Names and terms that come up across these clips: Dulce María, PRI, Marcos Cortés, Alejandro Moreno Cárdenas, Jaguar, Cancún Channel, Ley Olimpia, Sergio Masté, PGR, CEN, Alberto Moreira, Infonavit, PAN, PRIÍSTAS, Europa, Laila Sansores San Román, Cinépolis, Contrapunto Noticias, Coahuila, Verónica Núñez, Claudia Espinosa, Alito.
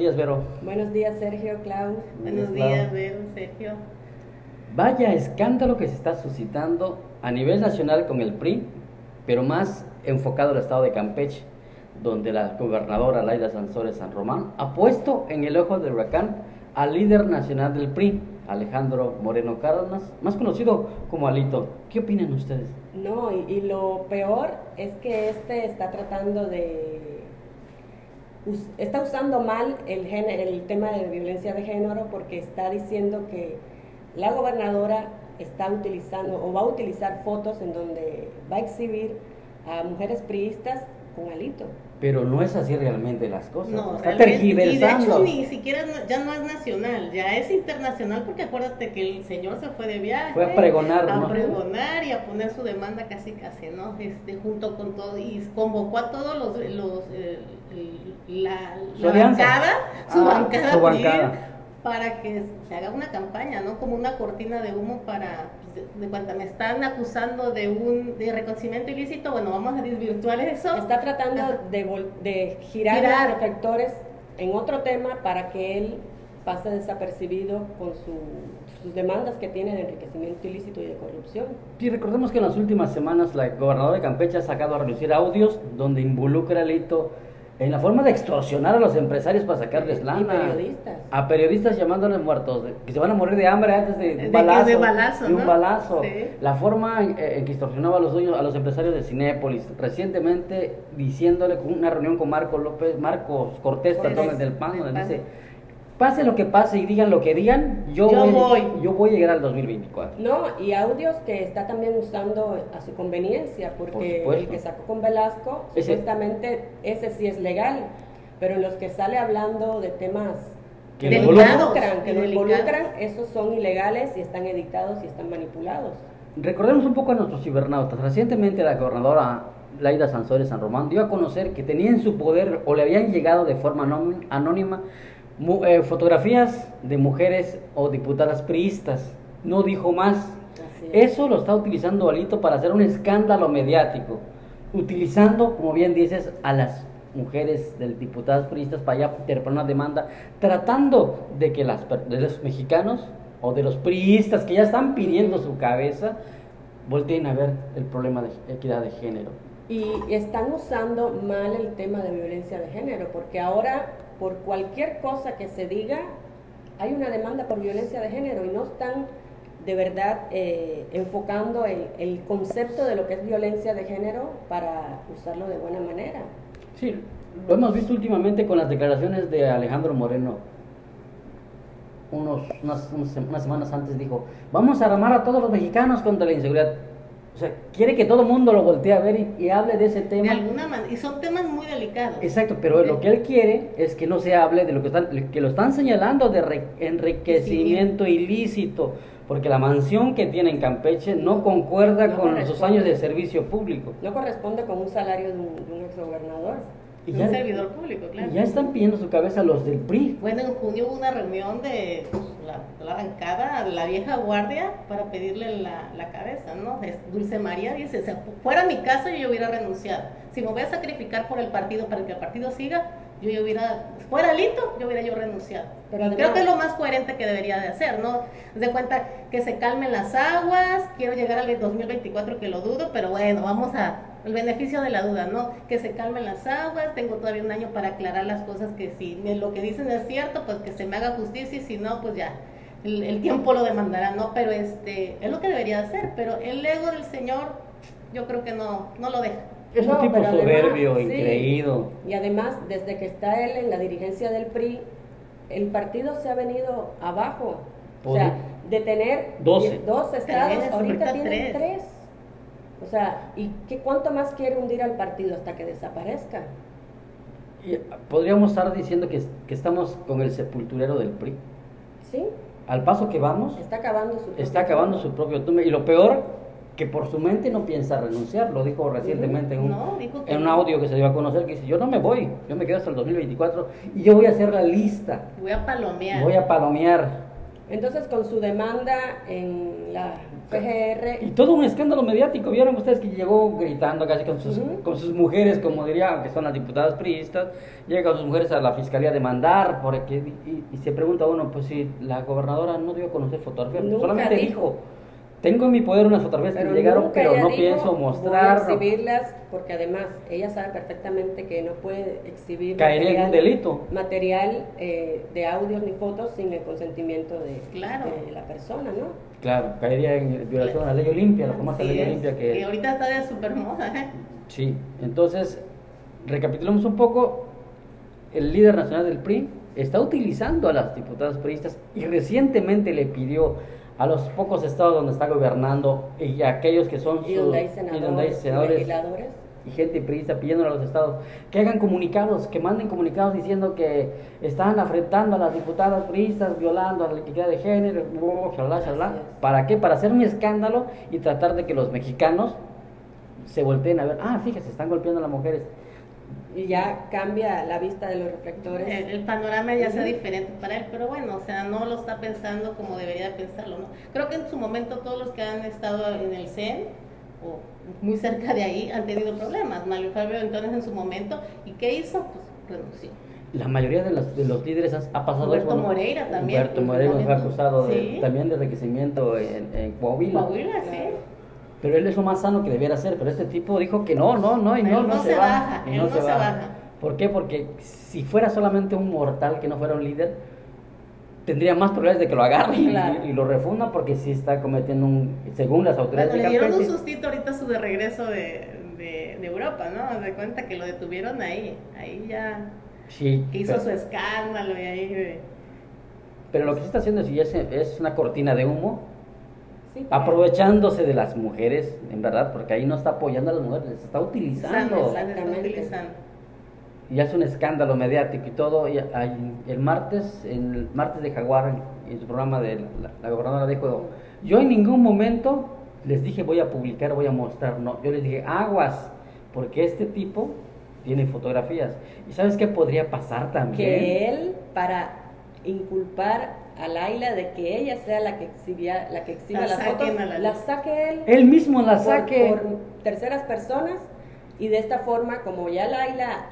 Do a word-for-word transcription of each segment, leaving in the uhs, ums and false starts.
días, Vero. Buenos días, Sergio, Clau. Buenos días, Vero, Sergio. Vaya escándalo que se está suscitando a nivel nacional con el P R I, pero más enfocado al estado de Campeche, donde la gobernadora Laila Sansores San Román ha puesto en el ojo del huracán al líder nacional del P R I, Alejandro Moreno Cárdenas, más conocido como Alito. ¿Qué opinan ustedes? No, y, y lo peor es que este está tratando de... Us, está usando mal el, género, el tema de violencia de género, porque está diciendo que la gobernadora está utilizando o va a utilizar fotos en donde va a exhibir a mujeres priistas con Alito. Pero no es así realmente las cosas. No, está tergiversando. Y de hecho ni siquiera no, ya no es nacional, ya es internacional, porque acuérdate que el señor se fue de viaje. Fue a pregonar, a ¿no? pregonar y a poner su demanda casi casi, ¿no? Este, junto con todo, y convocó a todos los, los eh, la, la bancada, su ah, bancada, su bancada. Para que se haga una campaña, ¿no? Como una cortina de humo para, pues, de, de cuando me están acusando de un de reconocimiento ilícito, bueno, vamos a desvirtuar eso. Está tratando ah. de, vol de girar, girar los reflectores en otro tema para que él pase desapercibido con su, sus demandas que tiene de enriquecimiento ilícito y de corrupción. Sí, recordemos que en las últimas semanas la gobernadora de Campeche ha sacado a relucir audios donde involucra a Alito en la forma de extorsionar a los empresarios para sacarles lana. Y periodistas. A periodistas llamándoles muertos, que se van a morir de hambre antes de, de, balazo, de, balazo, de un ¿no? balazo. Sí. La forma en, en que extorsionaba a los dueños, a los empresarios de Cinépolis, recientemente diciéndole con una reunión con Marcos López, Marcos Cortés, perdón, el del PAN, donde dice, pase lo que pase y digan lo que digan, yo, yo voy, voy. Yo voy a llegar al dos mil veinticuatro. No, y audios que está también usando a su conveniencia, porque por el que sacó con Velasco, ese, supuestamente ese sí es legal, pero en los que sale hablando de temas que lo involucran, que lo involucran, esos son ilegales y están editados y están manipulados. Recordemos un poco a nuestros cibernautas. Recientemente la gobernadora Laila Sansores San Román dio a conocer que tenía en su poder o le habían llegado de forma anónima fotografías de mujeres o diputadas priistas, no dijo más. Así es. Eso lo está utilizando Alito para hacer un escándalo mediático, utilizando, como bien dices, a las mujeres de diputadas priistas para ya interponer una demanda, tratando de que las, de los mexicanos o de los priistas que ya están pidiendo su cabeza volteen a ver el problema de equidad de género. Y están usando mal el tema de violencia de género, porque ahora por cualquier cosa que se diga, hay una demanda por violencia de género y no están de verdad eh, enfocando el, el concepto de lo que es violencia de género para usarlo de buena manera. Sí, lo hemos visto últimamente con las declaraciones de Alejandro Moreno. Unos, unas, unas semanas antes dijo, vamos a armar a todos los mexicanos contra la inseguridad. O sea, quiere que todo el mundo lo voltee a ver y, y hable de ese tema. De alguna manera, y son temas muy delicados. Exacto, pero lo que él quiere es que no se hable de lo que, están, que lo están señalando de re, enriquecimiento sí. ilícito, porque la mansión que tiene en Campeche no concuerda no con sus años de servicio público. No corresponde con un salario de un, de un exgobernador. Y un ya, servidor público, claro. Ya están pidiendo su cabeza los del P R I. Bueno, en junio hubo una reunión de pues, la, la bancada, la vieja guardia, para pedirle la, la cabeza, ¿no? Es Dulce María dice, si fuera mi casa yo hubiera renunciado. Si me voy a sacrificar por el partido, para que el partido siga, yo, yo hubiera, fuera Alito, yo hubiera yo renunciado. Pero además, creo que es lo más coherente que debería de hacer, ¿no? De cuenta que se calmen las aguas, quiero llegar al dos mil veinticuatro que lo dudo, pero bueno, vamos a... el beneficio de la duda, ¿no? Que se calmen las aguas, tengo todavía un año para aclarar las cosas, que si lo que dicen es cierto, pues que se me haga justicia, y si no, pues ya, el, el tiempo lo demandará, ¿no? Pero este, es lo que debería hacer, pero el ego del señor, yo creo que no, no lo deja. Es un no, tipo soberbio, además, increído. Sí. Y además, desde que está él en la dirigencia del P R I, el partido se ha venido abajo. O sea, de tener doce estados, ahorita tienen tres. O sea, ¿y qué, cuánto más quiere hundir al partido hasta que desaparezca? Y podríamos estar diciendo que, que estamos con el sepulturero del P R I. Sí. Al paso que vamos, está acabando su propio, está acabando su propio tumbe. Y lo peor, que por su mente no piensa renunciar. Lo dijo recientemente en un, no, dijo que en un audio que se dio a conocer, que dice, yo no me voy, yo me quedo hasta el dos mil veinticuatro y yo voy a hacer la lista. Voy a palomear. Voy a palomear. Entonces, con su demanda en la P G R... Y todo un escándalo mediático, vieron ustedes que llegó gritando casi con sus, uh-huh. con sus mujeres, como diría, que son las diputadas priistas, llega con sus mujeres a la fiscalía a demandar, porque, y, y se pregunta uno, pues si la gobernadora no dio a conocer fotografías, nunca solamente dijo... dijo tengo en mi poder unas fotografías pero que llegaron, pero no dijo, pienso mostrarlas. No exhibirlas, porque además ella sabe perfectamente que no puede exhibir. Caería en un delito. Material eh, de audios ni fotos sin el consentimiento de, claro. de la persona, ¿no? Claro, caería en violación claro. a la ley Olimpia, la famosa ley Olimpia que. Que ahorita está de super moda, ¿eh? Sí, entonces, recapitulamos un poco: el líder nacional del P R I está utilizando a las diputadas priistas y recientemente le pidió a los pocos estados donde está gobernando y a aquellos que son y donde hay senadores, y donde hay senadores legisladores y gente priista pidiéndole a los estados que hagan comunicados, que manden comunicados diciendo que están afrentando a las diputadas priistas, violando a la equidad de género, shalá, shalá. ¿Para qué? Para hacer un escándalo y tratar de que los mexicanos se volteen a ver, ah, fíjese, están golpeando a las mujeres. Y ya cambia la vista de los reflectores. El, el panorama ya sea diferente para él, pero bueno, o sea, no lo está pensando como debería pensarlo, ¿no? Creo que en su momento todos los que han estado en el C E N o muy cerca de ahí han tenido problemas. Mario Fabio entonces en su momento, ¿y qué hizo? Pues renunció. La mayoría de los, de los líderes ha, ha pasado Alberto con, Moreira también. Alberto Moreira fue acusado ¿sí? de, también de enriquecimiento en, en Coahuila. Coahuila, sí. Pero él es lo más sano que debiera ser, pero este tipo dijo que no, no, no, y no, él no, no se baja, baja. Él no, no se, se baja. baja. ¿Por qué? Porque si fuera solamente un mortal que no fuera un líder, tendría más probabilidades de que lo agarren claro. y, y lo refundan, porque sí está cometiendo un, según las autoridades bueno, de Campeche. Le dieron un sustito ahorita su de regreso de, de, de Europa, ¿no? De cuenta que lo detuvieron ahí, ahí ya sí, hizo pero, su escándalo y ahí... De... Pero lo que se está haciendo es, es, es una cortina de humo, sí, claro. aprovechándose de las mujeres, en verdad, porque ahí no está apoyando a las mujeres, se está utilizando. Exactamente. Está utilizando. Y hace un escándalo mediático y todo. Y el martes, el martes de Jaguar, en su programa de la, la gobernadora dijo, yo en ningún momento les dije voy a publicar, voy a mostrar, no, yo les dije aguas, porque este tipo tiene fotografías. ¿Y sabes qué podría pasar también? Que él, para inculpar a Laila de que ella sea la que exhibía, la que exhiba las fotos, la saque él. Él mismo la saque. Por terceras personas, y de esta forma, como ya Laila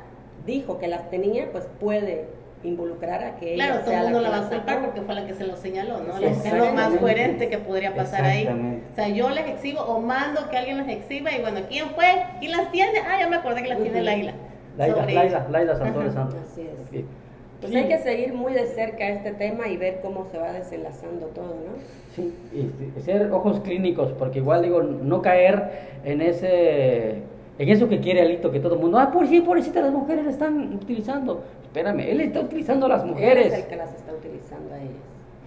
dijo que las tenía, pues puede involucrar a que claro, ella sea la que... Claro, todo el mundo la va a culpar porque fue la que se lo señaló, ¿no? Es lo más coherente que podría pasar ahí. O sea, yo las exhibo o mando que alguien las exhiba y bueno, ¿quién fue? ¿Quién las tiene? Ah, ya me acordé que las tiene Laila. Laila, Laila, Laila Sansores San Román. Así es. Sí. Pues sí. Hay que seguir muy de cerca este tema y ver cómo se va desenlazando todo, ¿no? Sí, y ser ojos clínicos, porque igual digo, no caer en ese, en eso que quiere Alito, que todo el mundo, ah, por sí, pobrecita, las mujeres la están utilizando. Espérame, él está utilizando a las mujeres. Él es el que las está utilizando a ellas.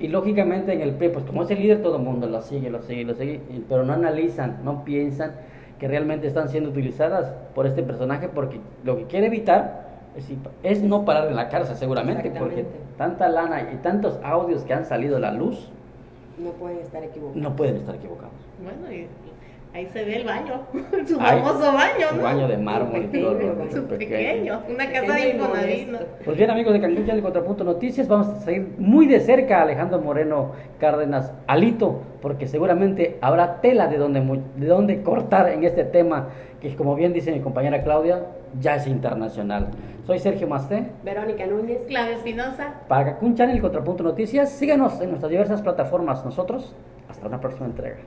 Y lógicamente en el P R I, pues como es el líder, todo el mundo lo sigue, lo sigue, lo sigue, pero no analizan, no piensan que realmente están siendo utilizadas por este personaje, porque lo que quiere evitar es no parar en la cárcel seguramente, porque tanta lana y tantos audios que han salido a la luz no pueden estar equivocados. No pueden estar equivocados. Bueno, y ahí se ve el baño, su famoso baño, ¿no? Su baño de mármol y todo. Su pequeño, una casa de Infonavit. Pues bien, amigos de Cancún Channel, Contrapunto Noticias, vamos a seguir muy de cerca a Alejandro Moreno Cárdenas, Alito, porque seguramente habrá tela de donde, de donde cortar en este tema, que como bien dice mi compañera Claudia, ya es internacional. Soy Sergio Masté, Verónica Núñez, Claudia Espinosa. Para Cancún Channel, Contrapunto Noticias, síganos en nuestras diversas plataformas. Nosotros, hasta una próxima entrega.